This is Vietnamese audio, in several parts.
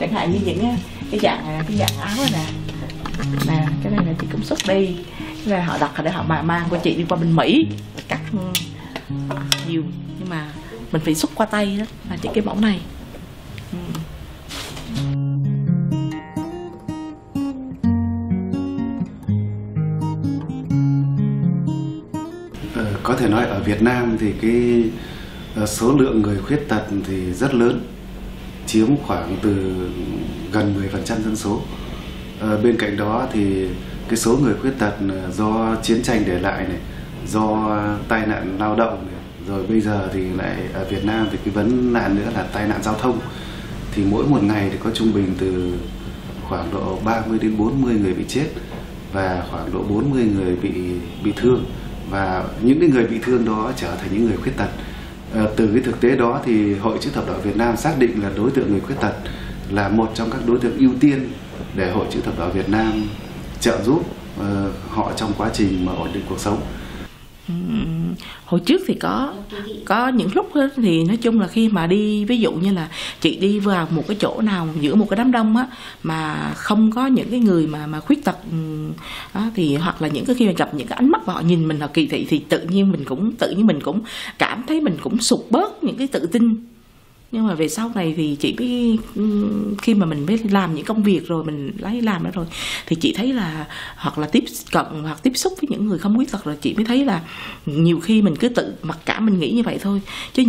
Chẳng hạn như những cái dạng áo này nè, cái này là chị cũng xuất đi, cái này họ đặt để họ mang qua chị đi qua bên Mỹ cắt nhiều, nhưng mà mình phải xuất qua tay đó là chị cái mẫu này. Có thể nói ở Việt Nam thì cái số lượng người khuyết tật thì rất lớn, chiếm khoảng từ gần 10% dân số. Bên cạnh đó thì cái số người khuyết tật do chiến tranh để lại này, do tai nạn lao động này, rồi bây giờ thì lại ở Việt Nam thì cái vấn nạn nữa là tai nạn giao thông, thì mỗi một ngày thì có trung bình từ khoảng độ 30 đến 40 người bị chết và khoảng độ 40 người bị thương, và những cái người bị thương đó trở thành những người khuyết tật. Từ cái thực tế đó thì Hội Chữ Thập Đỏ Việt Nam xác định là đối tượng người khuyết tật là một trong các đối tượng ưu tiên để Hội Chữ Thập Đỏ Việt Nam trợ giúp họ trong quá trình mà ổn định cuộc sống. Hồi trước thì có những lúc thì nói chung là khi mà đi, ví dụ như là chị đi vào một cái chỗ nào giữa một cái đám đông á mà không có những cái người mà khuyết tật á, thì hoặc là những cái khi mà gặp những cái ánh mắt mà họ nhìn mình họ kỳ thị, thì tự nhiên mình cũng cảm thấy mình cũng sụt bớt những cái tự tin. Nhưng mà về sau này thì chị mới, khi mà mình mới làm những công việc rồi, mình lấy làm đó rồi, thì chị thấy là hoặc là tiếp cận hoặc tiếp xúc với những người không khuyết tật rồi, chị mới thấy là nhiều khi mình cứ tự mặc cảm, mình nghĩ như vậy thôi, chứ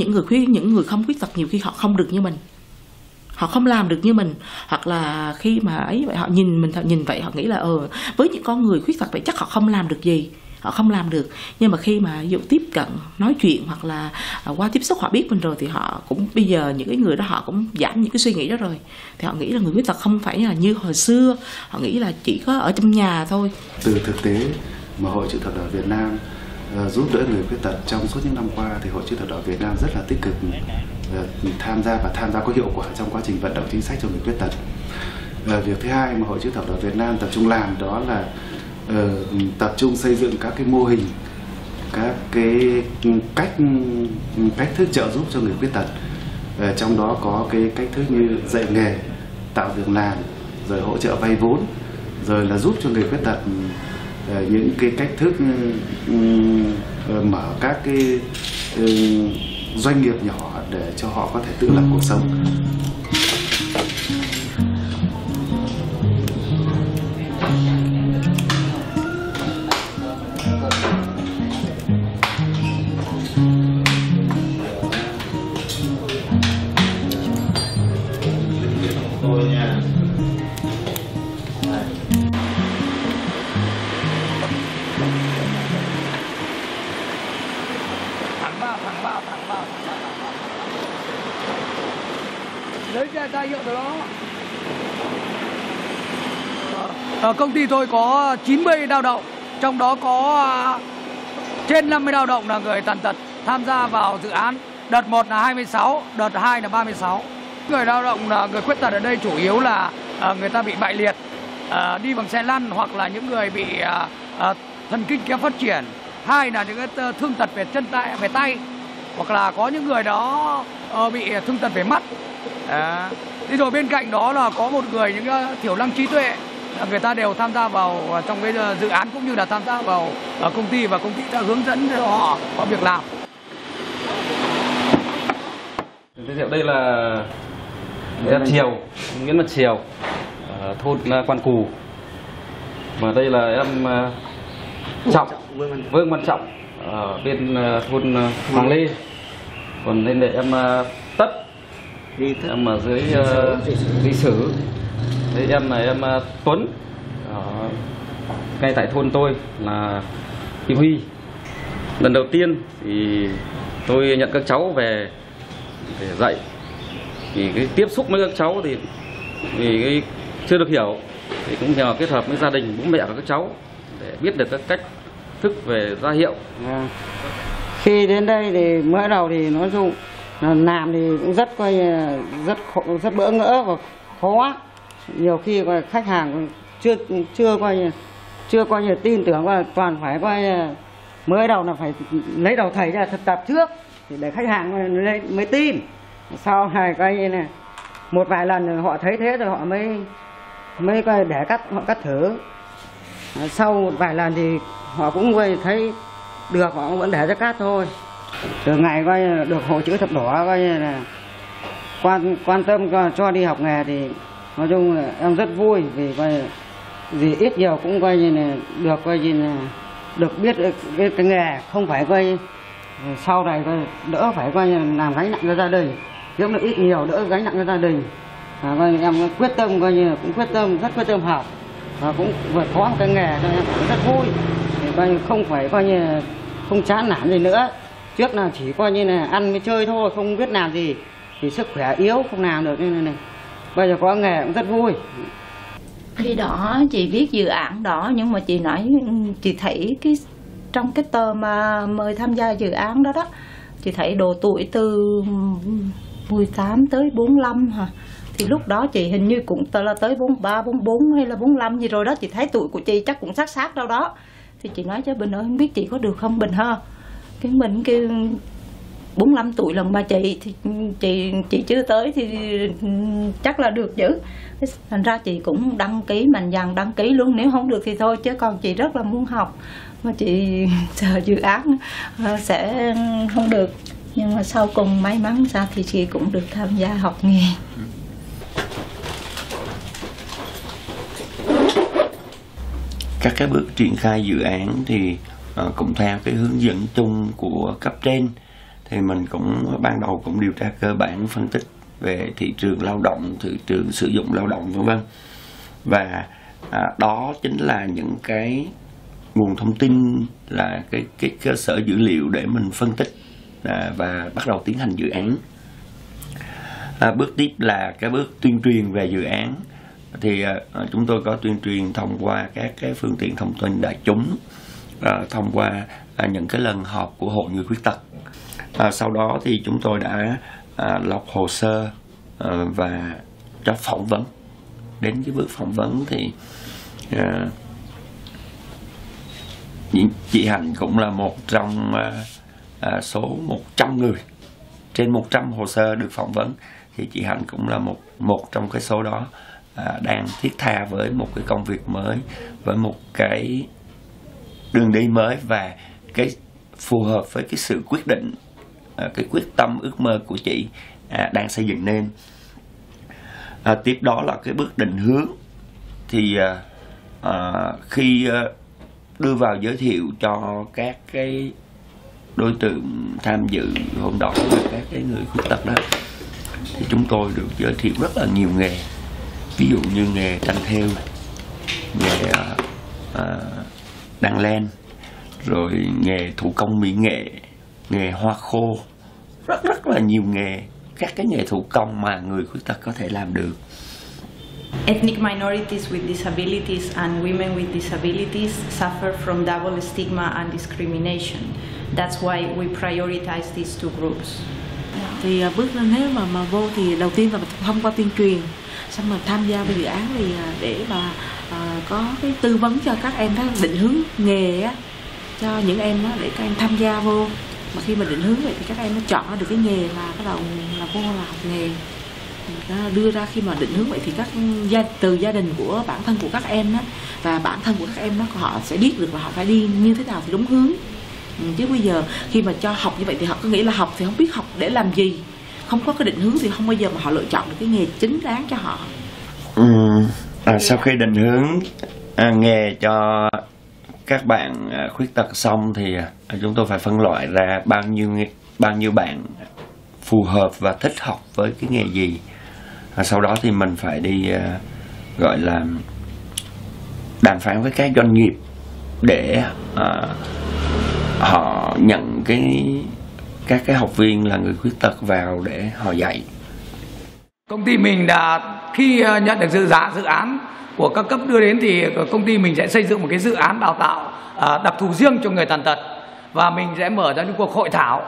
những người không khuyết tật nhiều khi họ không được như mình, họ không làm được như mình, hoặc là khi mà ấy vậy họ nhìn mình, họ nhìn vậy họ nghĩ là với những con người khuyết tật vậy chắc họ không làm được gì, họ không làm được. Nhưng mà khi mà ví dụ tiếp cận nói chuyện hoặc là qua tiếp xúc họ biết mình rồi, thì họ cũng bây giờ những cái người đó họ cũng giảm những cái suy nghĩ đó rồi, thì họ nghĩ là người khuyết tật không phải là như hồi xưa, họ nghĩ là chỉ có ở trong nhà thôi. Từ thực tế mà Hội Chữ Thập Đỏ Việt Nam giúp đỡ người khuyết tật trong suốt những năm qua thì Hội Chữ Thập Đỏ Việt Nam rất là tích cực tham gia có hiệu quả trong quá trình vận động chính sách cho người khuyết tật. Việc thứ hai mà Hội Chữ Thập Đỏ Việt Nam tập trung làm đó là tập trung xây dựng các cái mô hình, các cái cách thức trợ giúp cho người khuyết tật, trong đó có cái cách thức như dạy nghề, tạo việc làm, rồi hỗ trợ vay vốn, rồi là giúp cho người khuyết tật những cái cách thức mở các cái doanh nghiệp nhỏ để cho họ có thể tự lập cuộc sống. Công ty tôi có 90 lao động, trong đó có trên 50 lao động là người tàn tật tham gia vào dự án. Đợt 1 là 26, đợt 2 là 36. Người lao động là người khuyết tật ở đây chủ yếu là người ta bị bại liệt, đi bằng xe lăn, hoặc là những người bị thần kinh kém phát triển. Hai là những cái thương tật về chân tay, về tay, hoặc là có những người đó bị thương tật về mắt. Thế rồi bên cạnh đó là có một người những thiểu năng trí tuệ, người ta đều tham gia vào trong cái dự án cũng như là tham gia vào ở công ty, và công ty đã hướng dẫn cho họ có việc làm. Giới thiệu đây là Nguyễn Văn Triều, thôn Quan Cù. Và đây là em Vương Văn Trọng ở bên thôn Hoàng Lê. Còn đây là em Tất, em ở dưới Lý Sử. Đây em là em Tuấn, ở ngay tại thôn tôi là Kim Huy. Lần đầu tiên thì tôi nhận các cháu về để dạy, thì cái tiếp xúc với các cháu thì vì chưa được hiểu, thì cũng nhờ kết hợp với gia đình, bố mẹ của các cháu để biết được các cách thức về ra hiệu. Khi đến đây thì mới đầu thì nói chung làm thì cũng rất bỡ ngỡ và khó. Nhiều khi khách hàng chưa tin tưởng, và toàn phải mới đầu là phải lấy đầu thầy ra thực tập trước để khách hàng mới tin. Sau này coi như này, một vài lần rồi họ thấy thế rồi họ mới coi để họ cắt thử. Sau một vài lần thì họ cũng thấy được, họ vẫn để cho cắt thôi. Từ ngày coi được Hội Chữ Thập Đỏ coi như là quan tâm cho đi học nghề thì nói chung là em rất vui, vì vì ít nhiều cũng được biết cái nghề, không phải sau này đỡ phải làm gánh nặng cho gia đình, kiếm được ít nhiều đỡ gánh nặng cho gia đình. Em quyết tâm cũng rất quyết tâm học, cũng vượt khó cái nghề cho em rất vui, không phải không chán nản gì nữa. Trước là chỉ ăn với chơi thôi, không biết làm gì, thì sức khỏe yếu không làm được nên này. Bây giờ có nghề cũng rất vui. Khi đó chị viết dự án đó, nhưng mà chị nói chị thấy trong cái tờ mà mời tham gia dự án đó đó, chị thấy độ tuổi từ 18 tới 45 hả? Thì lúc đó chị hình như cũng là tới 43, 44 hay là 45 gì rồi đó, chị thấy tuổi của chị chắc cũng sát đâu đó. Thì chị nói cho Bình ơi, không biết chị có được không Bình ha? Cái mình kêu 45 tuổi lần ba chị thì chị chưa tới thì chắc là được chứ. Thành ra chị cũng đăng ký, mạnh dạn đăng ký luôn, nếu không được thì thôi, chứ còn chị rất là muốn học mà chị sợ dự án sẽ không được. Nhưng mà sau cùng may mắn sao thì chị cũng được tham gia học nghề. Các cái bước triển khai dự án thì cũng theo cái hướng dẫn chung của cấp trên. Thì mình cũng ban đầu cũng điều tra cơ bản, phân tích về thị trường lao động, thị trường sử dụng lao động v.v. Và đó chính là những cái nguồn thông tin, là cái cơ sở dữ liệu để mình phân tích và bắt đầu tiến hành dự án. Bước tiếp là cái bước tuyên truyền về dự án. Thì chúng tôi có tuyên truyền thông qua các cái phương tiện thông tin đại chúng, thông qua những cái lần họp của Hội Người Khuyết Tật. Sau đó thì chúng tôi đã lọc hồ sơ và cho phỏng vấn. Đến cái bước phỏng vấn thì chị Hạnh cũng là một trong số 100 người, trên 100 hồ sơ được phỏng vấn thì chị Hạnh cũng là một trong cái số đó, đang thiết tha với một cái công việc mới, với một cái đường đi mới và cái phù hợp với cái sự quyết định, cái quyết tâm ước mơ của chị đang xây dựng nên. Tiếp đó là cái bước định hướng. Thì khi đưa vào giới thiệu cho các cái đối tượng tham dự hôm đó, các cái người khuyết tật đó, thì chúng tôi được giới thiệu rất là nhiều nghề, ví dụ như nghề tranh thêu, nghề đan len, rồi nghề thủ công mỹ nghệ, nghề hoa khô, rất là nhiều nghề, các cái nghề thủ công mà người khuyết tật có thể làm được. Ethnic minorities with disabilities and women with disabilities suffer from double stigma and discrimination. That's why we prioritize these two groups. Thì bước lên thế mà vô thì đầu tiên là thông qua tuyên truyền, xong rồi tham gia vào dự án thì để mà có cái tư vấn cho các em, các định hướng nghề á, cho những em đó, để các em tham gia vô. Mà khi mà định hướng vậy thì các em nó chọn được cái nghề là bắt đầu là vô là học nghề. Đưa ra khi mà định hướng vậy thì từ gia đình của bản thân của các em đó, và bản thân của các em đó, họ sẽ biết được là họ phải đi như thế nào thì đúng hướng. Chứ bây giờ khi mà cho học như vậy thì họ cứ nghĩ là học thì không biết học để làm gì, không có cái định hướng thì không bao giờ mà họ lựa chọn được cái nghề chính đáng cho họ. Sau khi định hướng nghề cho các bạn khuyết tật xong thì chúng tôi phải phân loại ra bao nhiêu bạn phù hợp và thích học với cái nghề gì. Sau đó thì mình phải đi gọi là đàm phán với các doanh nghiệp để họ nhận các cái học viên là người khuyết tật vào để họ dạy. Công ty mình đã khi nhận được dự án của các cấp đưa đến thì công ty mình sẽ xây dựng một cái dự án đào tạo đặc thù riêng cho người tàn tật, và mình sẽ mở ra những cuộc hội thảo,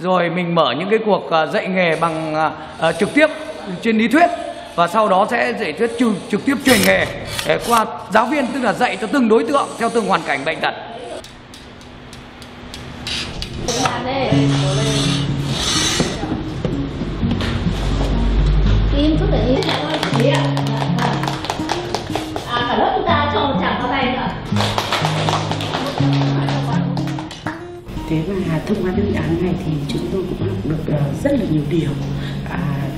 rồi mình mở những cái cuộc dạy nghề bằng trực tiếp trên lý thuyết, và sau đó sẽ dạy thuyết trực tiếp truyền nghề qua giáo viên, tức là dạy cho từng đối tượng theo từng hoàn cảnh bệnh tật. Im chút để im. Cả lớp chúng ta cho chàng vào tay nữa. Thế và thông qua những dự án này thì chúng tôi cũng học được rất là nhiều điều.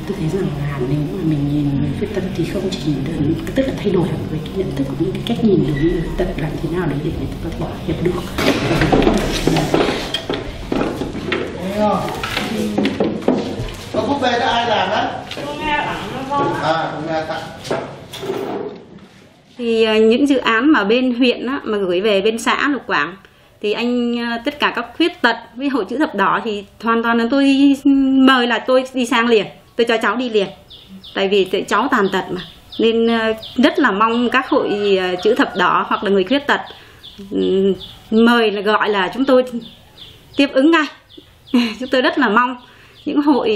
Tôi thấy rằng là nếu mà mình nhìn người khuyết tật thì không chỉ nhìn đơn, tức là thay đổi về cái nhận thức cũng như cái cách nhìn đối với người khuyết tật, làm thế nào để người ta có thể hiểu được. Có búp bê đó ai làm đó? Con nghe tặng nó con. Con nghe tặng. Thì những dự án mà bên huyện á, mà gửi về bên xã Lục Quảng thì anh tất cả các khuyết tật với hội chữ thập đỏ thì hoàn toàn là tôi mời là tôi đi sang liền, tôi cho cháu đi liền, tại vì cháu tàn tật mà, nên rất là mong các hội chữ thập đỏ hoặc là người khuyết tật mời là gọi là chúng tôi tiếp ứng ngay. Chúng tôi rất là mong những hội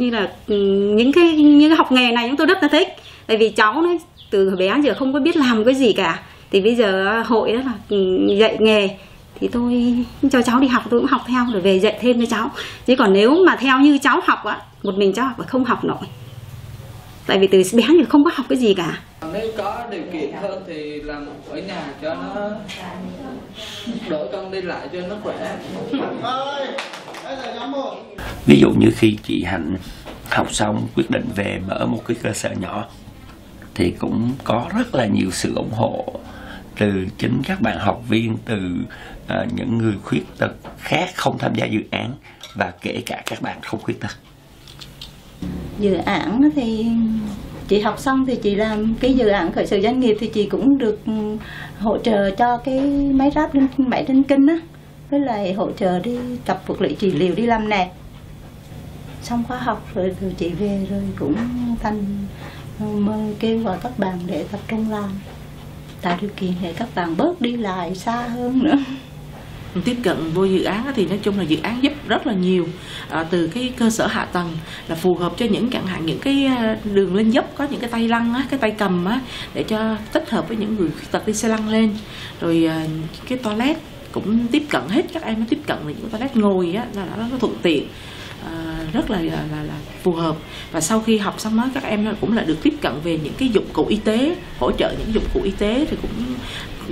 như là những cái học nghề này chúng tôi rất là thích, tại vì cháu nó từ bé giờ không có biết làm cái gì cả, thì bây giờ hội đó là dạy nghề thì tôi cho cháu đi học, tôi cũng học theo rồi về dạy thêm cho cháu. Chứ còn nếu mà theo như cháu học á, một mình cháu học là không học nổi, tại vì từ bé giờ không có học cái gì cả. Nếu có điều kiện hơn thì làm ở nhà cho nó đổi con đi lại cho nó khỏe. Ví dụ như khi chị Hạnh học xong quyết định về mở một cái cơ sở nhỏ thì cũng có rất là nhiều sự ủng hộ từ chính các bạn học viên, từ những người khuyết tật khác không tham gia dự án và kể cả các bạn không khuyết tật. Dự án thì chị học xong thì chị làm cái dự án khởi sự doanh nghiệp thì chị cũng được hỗ trợ cho cái máy ráp máy đinh kinh á, với lại hỗ trợ đi tập vật lý trị liệu đi làm nè. Xong khóa học rồi chị về rồi cũng thành kêu gọi các bạn để tập trung làm, tạo điều kiện để các bạn bớt đi lại xa hơn nữa. Tiếp cận vô dự án thì nói chung là dự án giúp rất là nhiều, từ cái cơ sở hạ tầng là phù hợp cho những chẳng hạn những cái đường lên dốc có những cái tay lăn á, cái tay cầm á, để cho tích hợp với những người khuyết tật đi xe lăn lên, rồi cái toilet cũng tiếp cận hết, các em tiếp cận với những toilet ngồi á là nó thuận tiện. Rất là phù hợp. Và sau khi học xong đó các em cũng là được tiếp cận về những cái dụng cụ y tế, hỗ trợ những dụng cụ y tế thì cũng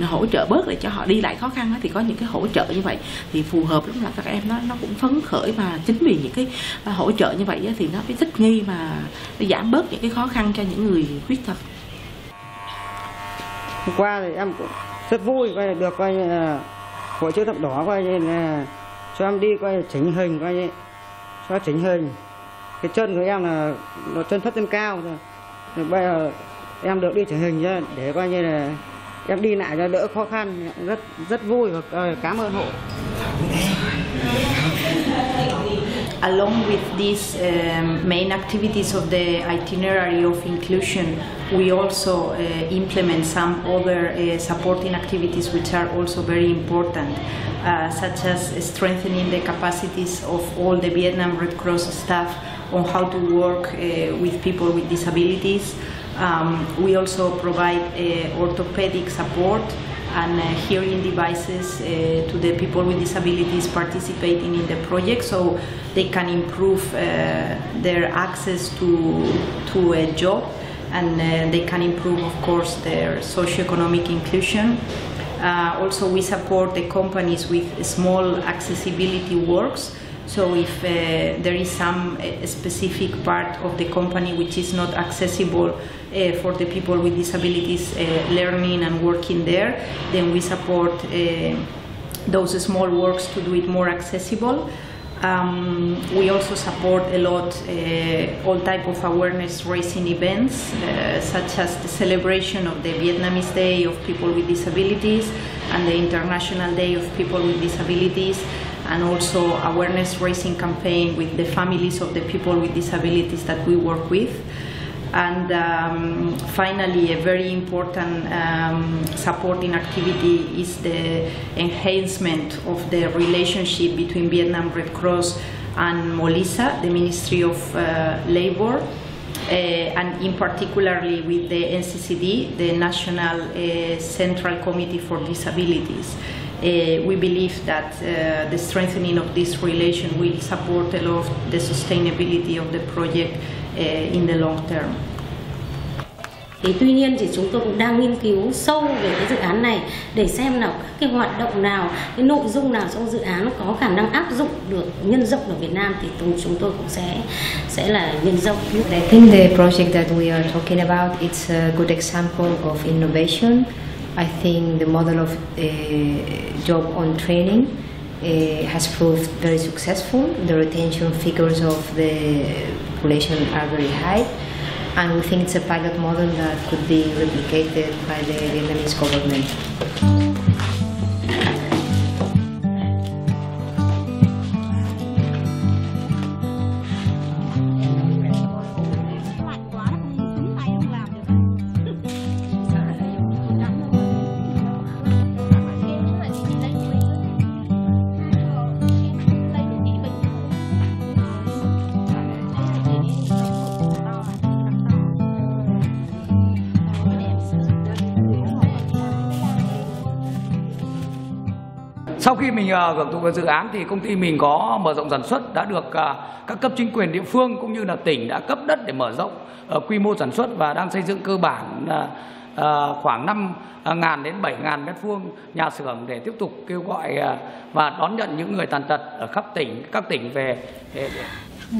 hỗ trợ bớt để cho họ đi lại khó khăn đó, thì có những cái hỗ trợ như vậy thì phù hợp lắm, là các em nó cũng phấn khởi, mà chính vì những cái hỗ trợ như vậy thì nó mới thích nghi mà giảm bớt những cái khó khăn cho những người khuyết tật. Hôm qua thì em cũng rất vui coi được coi là hội chữ thập đỏ coi là cho em đi coi chỉnh hình coi nó chỉnh hình. Cái chân của em là nó chân thấp chân cao rồi. Bây giờ em được đi chỉnh hình nhá, để coi như là em đi lại cho đỡ khó khăn, rất vui và cảm ơn hộ. Along with these main activities of the itinerary of inclusion, we also implement some other supporting activities which are also very important, such as strengthening the capacities of all the Vietnam Red Cross staff on how to work with people with disabilities. We also provide orthopedic support and hearing devices to the people with disabilities participating in the project, so they can improve their access to a job, and they can improve, of course, their socioeconomic inclusion. Also, we support the companies with small accessibility works. So if there is some specific part of the company which is not accessible for the people with disabilities learning and working there, then we support those small works to do it more accessible. We also support a lot all type of awareness raising events, such as the celebration of the Vietnamese Day of People with Disabilities and the International Day of People with Disabilities, and also awareness raising campaign with the families of the people with disabilities that we work with. And finally, a very important supporting activity is the enhancement of the relationship between Vietnam Red Cross and MOLISA, the Ministry of Labor, and in particularly with the NCCD, the National Central Committee for Disabilities. We believe that the strengthening of this relation will support a lot the sustainability of the project in the long term. Thế tuy nhiên thì chúng tôi cũng đang nghiên cứu sâu về cái dự án này để xem là cái hoạt động nào, cái nội dung nào trong dự án có khả năng áp dụng được, nhân rộng ở Việt Nam thì chúng tôi cũng sẽ là nhân rộng. I think the project that we are talking about it's a good example of innovation. I think the model of job on training has proved very successful. The retention figures of the population are very high. And we think it's a pilot model that could be replicated by the Vietnamese government. Sau khi mình hưởng thụ dự án thì công ty mình có mở rộng sản xuất, đã được các cấp chính quyền địa phương cũng như là tỉnh đã cấp đất để mở rộng quy mô sản xuất và đang xây dựng cơ bản khoảng 5.000 đến 7.000 m2 nhà xưởng để tiếp tục kêu gọi và đón nhận những người tàn tật ở khắp tỉnh, các tỉnh về.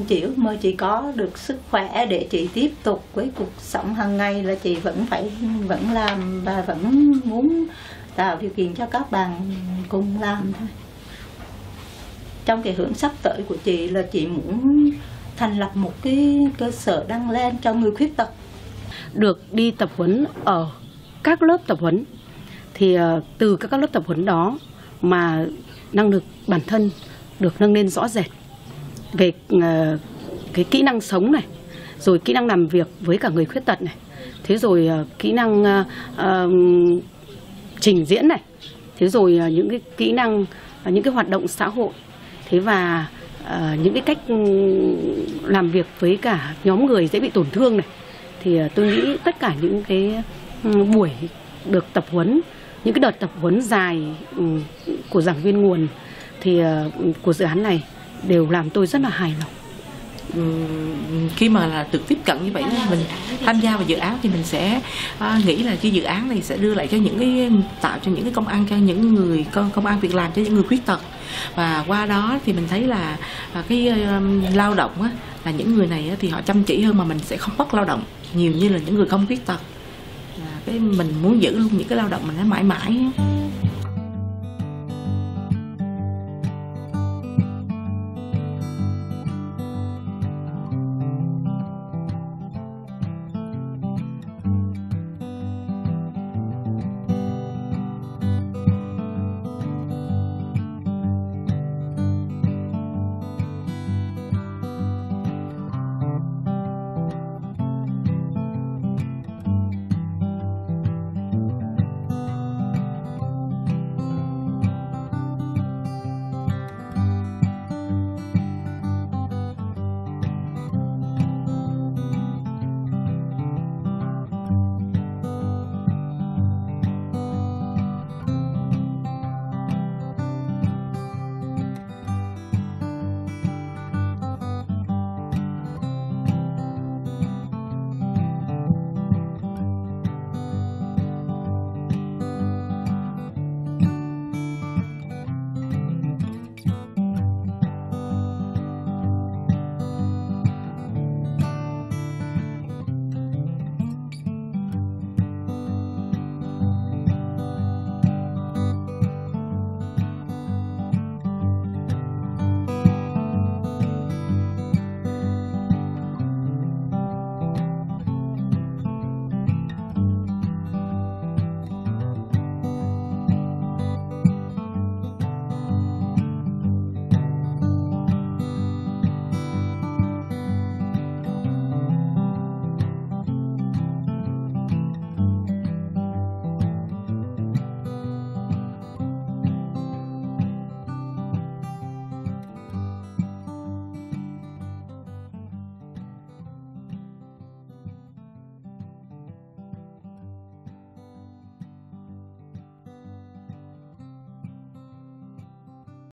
Chị ước mơ chị có được sức khỏe để chị tiếp tục với cuộc sống hàng ngày là chị vẫn làm và vẫn muốn tạo điều kiện cho các bạn cùng làm thôi. Trong cái hướng sắp tới của chị là chị muốn thành lập một cái cơ sở đăng lên cho người khuyết tật. Được đi tập huấn ở các lớp tập huấn thì từ các lớp tập huấn đó mà năng lực bản thân được nâng lên rõ rệt về cái kỹ năng sống này, rồi kỹ năng làm việc với cả người khuyết tật này, thế rồi kỹ năng trình diễn này, thế rồi những cái kỹ năng, những cái hoạt động xã hội, thế và những cái cách làm việc với cả nhóm người dễ bị tổn thương này, thì tôi nghĩ tất cả những cái buổi được tập huấn, những cái đợt tập huấn dài của giảng viên nguồn thì của dự án này đều làm tôi rất là hài lòng. Khi mà là được tiếp cận như vậy, mình tham gia vào dự án thì mình sẽ nghĩ là cái dự án này sẽ đưa lại cho những cái, tạo cho những cái công ăn cho những người, công ăn việc làm cho những người khuyết tật, và qua đó thì mình thấy là cái lao động á, là những người này á, thì họ chăm chỉ hơn mà mình sẽ không mất lao động nhiều như là những người không khuyết tật. Cái mình muốn giữ luôn những cái lao động mình nó mãi mãi.